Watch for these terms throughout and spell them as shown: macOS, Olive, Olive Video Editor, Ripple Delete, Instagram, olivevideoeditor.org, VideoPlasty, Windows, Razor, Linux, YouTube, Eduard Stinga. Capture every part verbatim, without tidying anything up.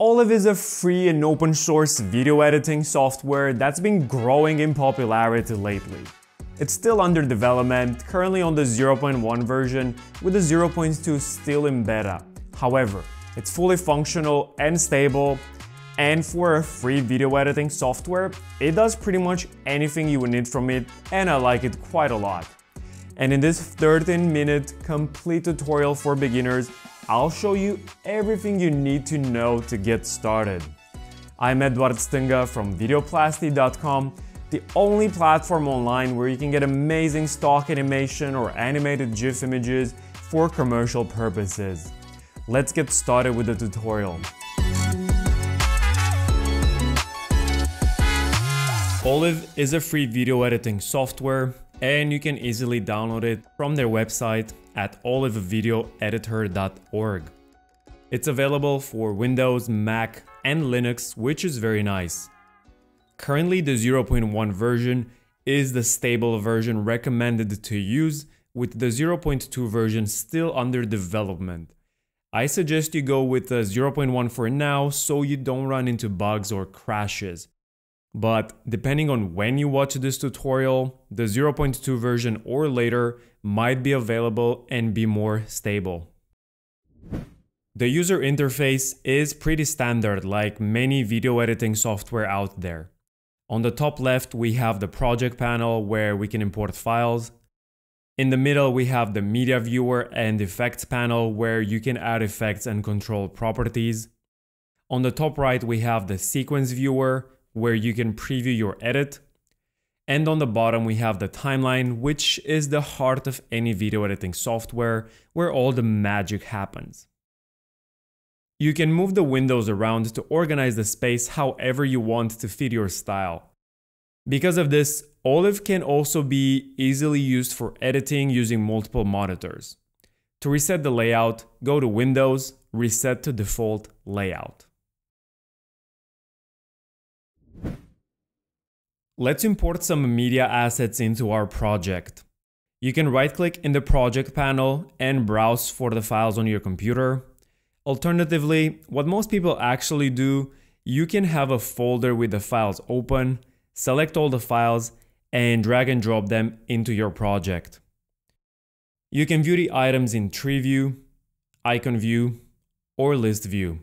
Olive is a free and open source video editing software that's been growing in popularity lately. It's still under development, currently on the zero point one version, with the zero point two still in beta. However, it's fully functional and stable, and for a free video editing software, it does pretty much anything you would need from it, and I like it quite a lot. And in this thirteen minute complete tutorial for beginners, I'll show you everything you need to know to get started. I'm Eduard Stinga from video plasty dot com, the only platform online where you can get amazing stock animation or animated GIF images for commercial purposes. Let's get started with the tutorial. Olive is a free video editing software, and you can easily download it from their website at olive video editor dot org. It's available for Windows, Mac, and Linux, which is very nice. Currently, the zero point one version is the stable version recommended to use, with the zero point two version still under development. I suggest you go with the zero point one for now so you don't run into bugs or crashes. But depending on when you watch this tutorial, the zero point two version or later might be available and be more stable. The user interface is pretty standard, like many video editing software out there. On the top left, we have the project panel where we can import files. In the middle, we have the media viewer and effects panel where you can add effects and control properties. On the top right, we have the sequence viewer, where you can preview your edit. And on the bottom we have the timeline, which is the heart of any video editing software, where all the magic happens. You can move the windows around to organize the space however you want to fit your style. Because of this, Olive can also be easily used for editing using multiple monitors. To reset the layout, go to Windows, Reset to Default Layout. Let's import some media assets into our project. You can right-click in the project panel and browse for the files on your computer. Alternatively, what most people actually do, you can have a folder with the files open, select all the files, and drag and drop them into your project. You can view the items in tree view, icon view, or list view.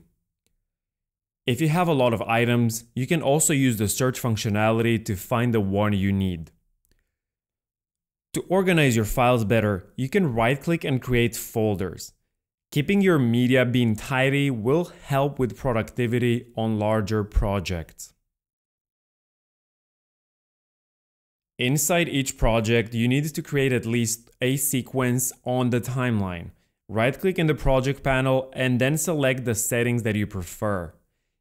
If you have a lot of items, you can also use the search functionality to find the one you need. To organize your files better, you can right-click and create folders. Keeping your media being tidy will help with productivity on larger projects. Inside each project, you need to create at least a sequence on the timeline. Right-click in the project panel and then select the settings that you prefer.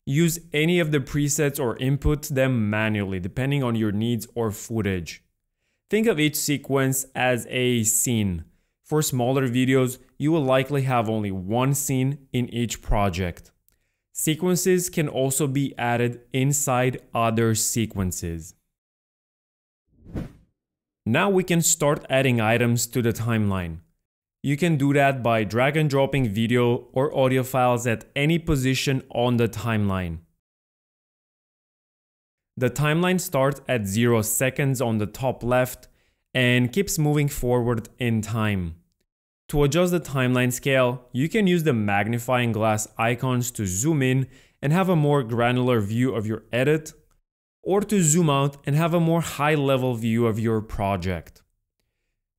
Use any of the presets or input them manually, depending on your needs or footage. Think of each sequence as a scene. For smaller videos, you will likely have only one scene in each project. Sequences can also be added inside other sequences. Now we can start adding items to the timeline. You can do that by drag and dropping video or audio files at any position on the timeline. The timeline starts at zero seconds on the top left and keeps moving forward in time. To adjust the timeline scale, you can use the magnifying glass icons to zoom in and have a more granular view of your edit, or to zoom out and have a more high-level view of your project.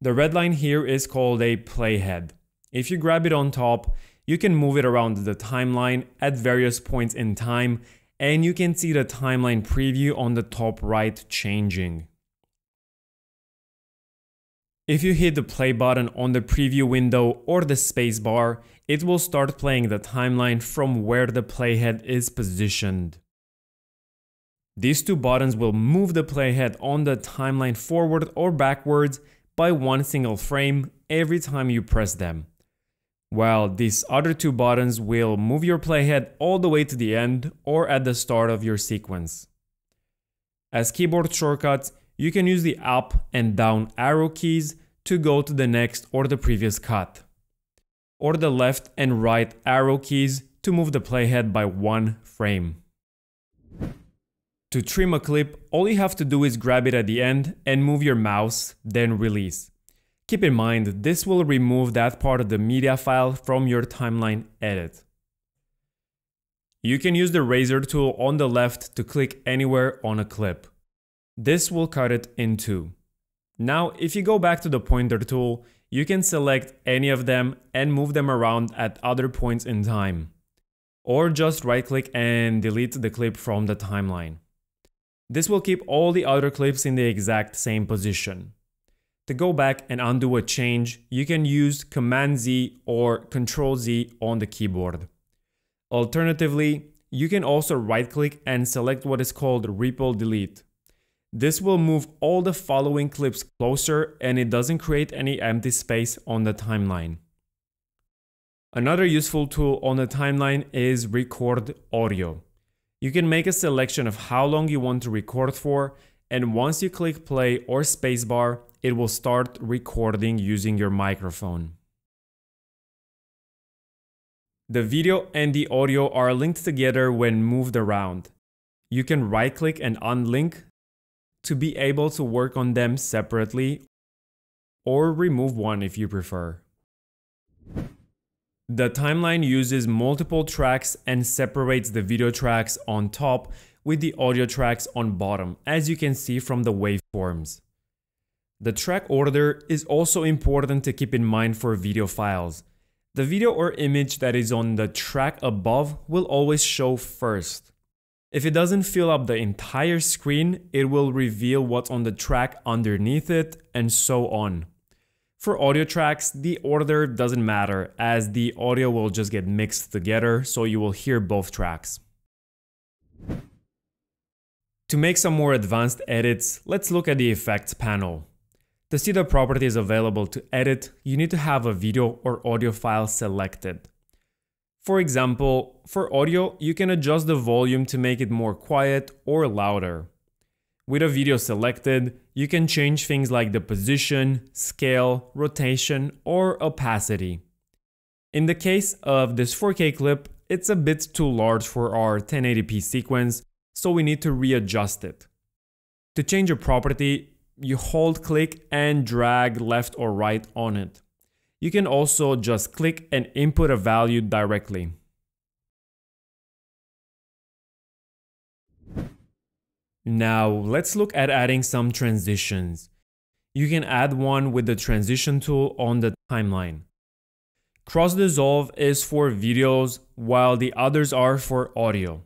The red line here is called a playhead. If you grab it on top, you can move it around the timeline at various points in time, and you can see the timeline preview on the top right changing. If you hit the play button on the preview window or the spacebar, it will start playing the timeline from where the playhead is positioned. These two buttons will move the playhead on the timeline forward or backwards by one single frame every time you press them, while these other two buttons will move your playhead all the way to the end or at the start of your sequence. As keyboard shortcuts, you can use the up and down arrow keys to go to the next or the previous cut, or the left and right arrow keys to move the playhead by one frame. To trim a clip, all you have to do is grab it at the end and move your mouse, then release. Keep in mind, this will remove that part of the media file from your timeline edit. You can use the razor tool on the left to click anywhere on a clip. This will cut it in two. Now, if you go back to the pointer tool, you can select any of them and move them around at other points in time. Or just right-click and delete the clip from the timeline. This will keep all the other clips in the exact same position. To go back and undo a change, you can use Command Z or Control Z on the keyboard. Alternatively, you can also right-click and select what is called Ripple Delete. This will move all the following clips closer and it doesn't create any empty space on the timeline. Another useful tool on the timeline is Record Audio. You can make a selection of how long you want to record for, and once you click play or spacebar, it will start recording using your microphone. The video and the audio are linked together when moved around. You can right-click and unlink to be able to work on them separately, or remove one if you prefer. The timeline uses multiple tracks and separates the video tracks on top with the audio tracks on bottom, as you can see from the waveforms. The track order is also important to keep in mind for video files. The video or image that is on the track above will always show first. If it doesn't fill up the entire screen, it will reveal what's on the track underneath it, and so on. For audio tracks, the order doesn't matter, as the audio will just get mixed together, so you will hear both tracks. To make some more advanced edits, let's look at the Effects panel. To see the properties available to edit, you need to have a video or audio file selected. For example, for audio, you can adjust the volume to make it more quiet or louder. With a video selected, you can change things like the position, scale, rotation, or opacity. In the case of this four K clip, it's a bit too large for our ten eighty p sequence, so we need to readjust it. To change a property, you hold click and drag left or right on it. You can also just click and input a value directly. Now, let's look at adding some transitions. You can add one with the transition tool on the timeline. Cross-dissolve is for videos, while the others are for audio.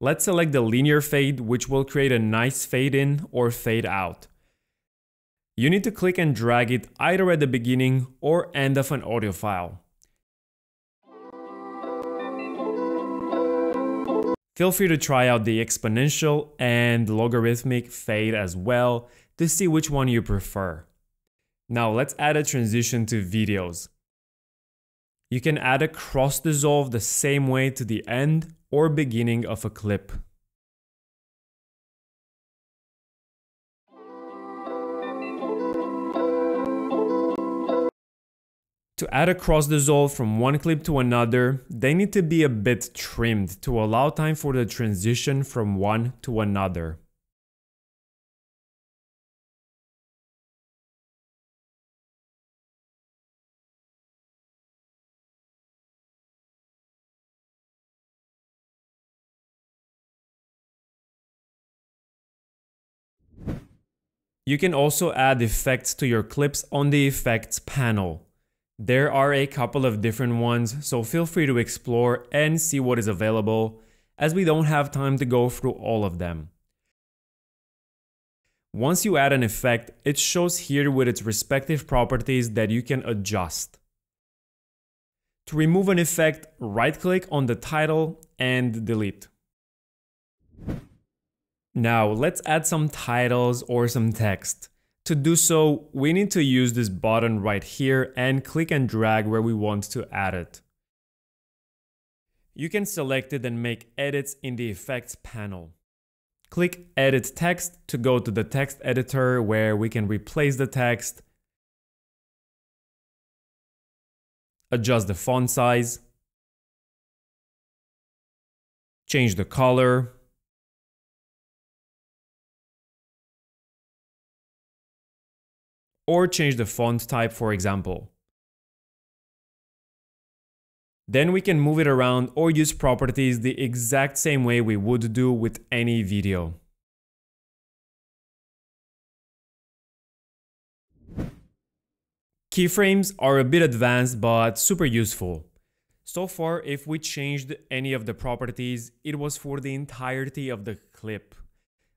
Let's select the linear fade, which will create a nice fade in or fade out. You need to click and drag it either at the beginning or end of an audio file. Feel free to try out the exponential and logarithmic fade as well to see which one you prefer. Now let's add a transition to videos. You can add a cross dissolve the same way to the end or beginning of a clip. To add a cross-dissolve from one clip to another, they need to be a bit trimmed to allow time for the transition from one to another. You can also add effects to your clips on the Effects panel. There are a couple of different ones, so feel free to explore and see what is available, as we don't have time to go through all of them. Once you add an effect, it shows here with its respective properties that you can adjust. To remove an effect, right-click on the title and delete. Now, let's add some titles or some text. To do so, we need to use this button right here and click and drag where we want to add it. You can select it and make edits in the Effects panel. Click Edit Text to go to the text editor where we can replace the text, adjust the font size, change the color. Or change the font type, for example. Then we can move it around or use properties the exact same way we would do with any video. Keyframes are a bit advanced but super useful. So far, if we changed any of the properties, it was for the entirety of the clip.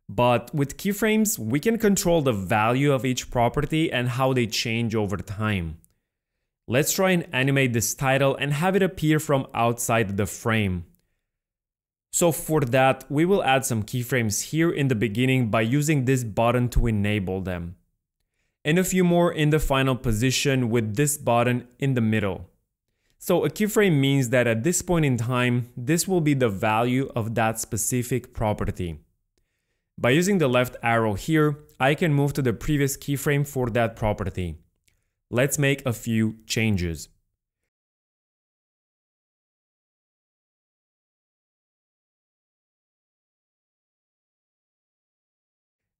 But with keyframes, we can control the value of each property and how they change over time. Let's try and animate this title and have it appear from outside the frame. So for that, we will add some keyframes here in the beginning by using this button to enable them. And a few more in the final position with this button in the middle. So a keyframe means that at this point in time, this will be the value of that specific property. By using the left arrow here, I can move to the previous keyframe for that property. Let's make a few changes.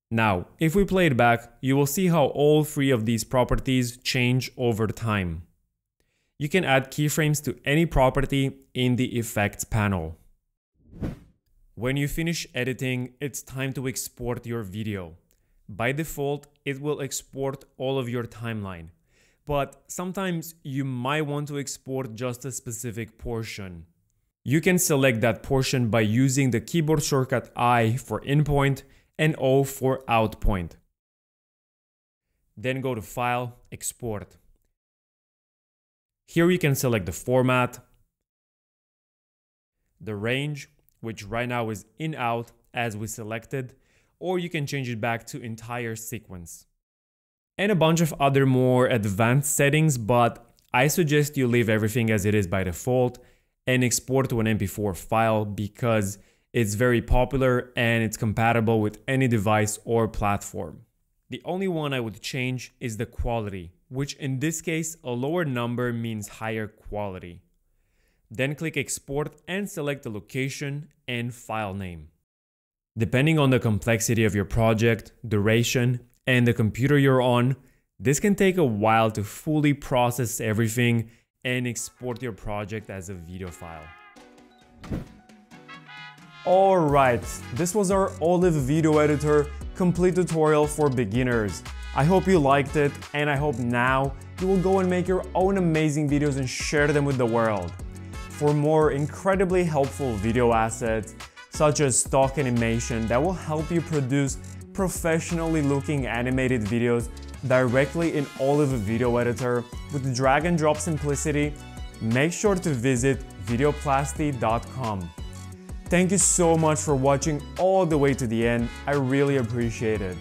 Now, if we play it back, you will see how all three of these properties change over time. You can add keyframes to any property in the Effects panel. When you finish editing, it's time to export your video. By default, it will export all of your timeline. But sometimes you might want to export just a specific portion. You can select that portion by using the keyboard shortcut I for endpoint and O for outpoint. Then go to File, Export. Here you can select the format, the range, which right now is in-out as we selected, or you can change it back to entire sequence. And a bunch of other more advanced settings, but I suggest you leave everything as it is by default and export to an M P four file because it's very popular and it's compatible with any device or platform. The only one I would change is the quality, which in this case, a lower number means higher quality. Then click Export and select the location and file name. Depending on the complexity of your project, duration, and the computer you're on, this can take a while to fully process everything and export your project as a video file. Alright, this was our Olive Video Editor complete tutorial for beginners. I hope you liked it, and I hope now you will go and make your own amazing videos and share them with the world. For more incredibly helpful video assets, such as stock animation that will help you produce professionally looking animated videos directly in Olive Video Editor with drag and drop simplicity, make sure to visit video plasty dot com. Thank you so much for watching all the way to the end, I really appreciate it.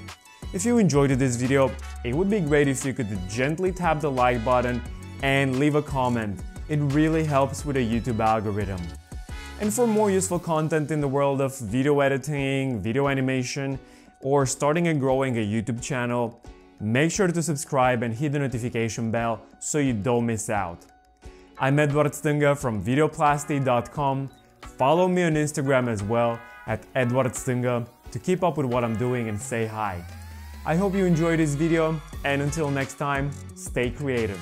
If you enjoyed this video, it would be great if you could gently tap the like button and leave a comment. It really helps with the YouTube algorithm. And for more useful content in the world of video editing, video animation, or starting and growing a YouTube channel, make sure to subscribe and hit the notification bell so you don't miss out. I'm Eduard Stinga from video plasty dot com. Follow me on Instagram as well at Eduard Stinga to keep up with what I'm doing and say hi. I hope you enjoyed this video, and until next time, stay creative.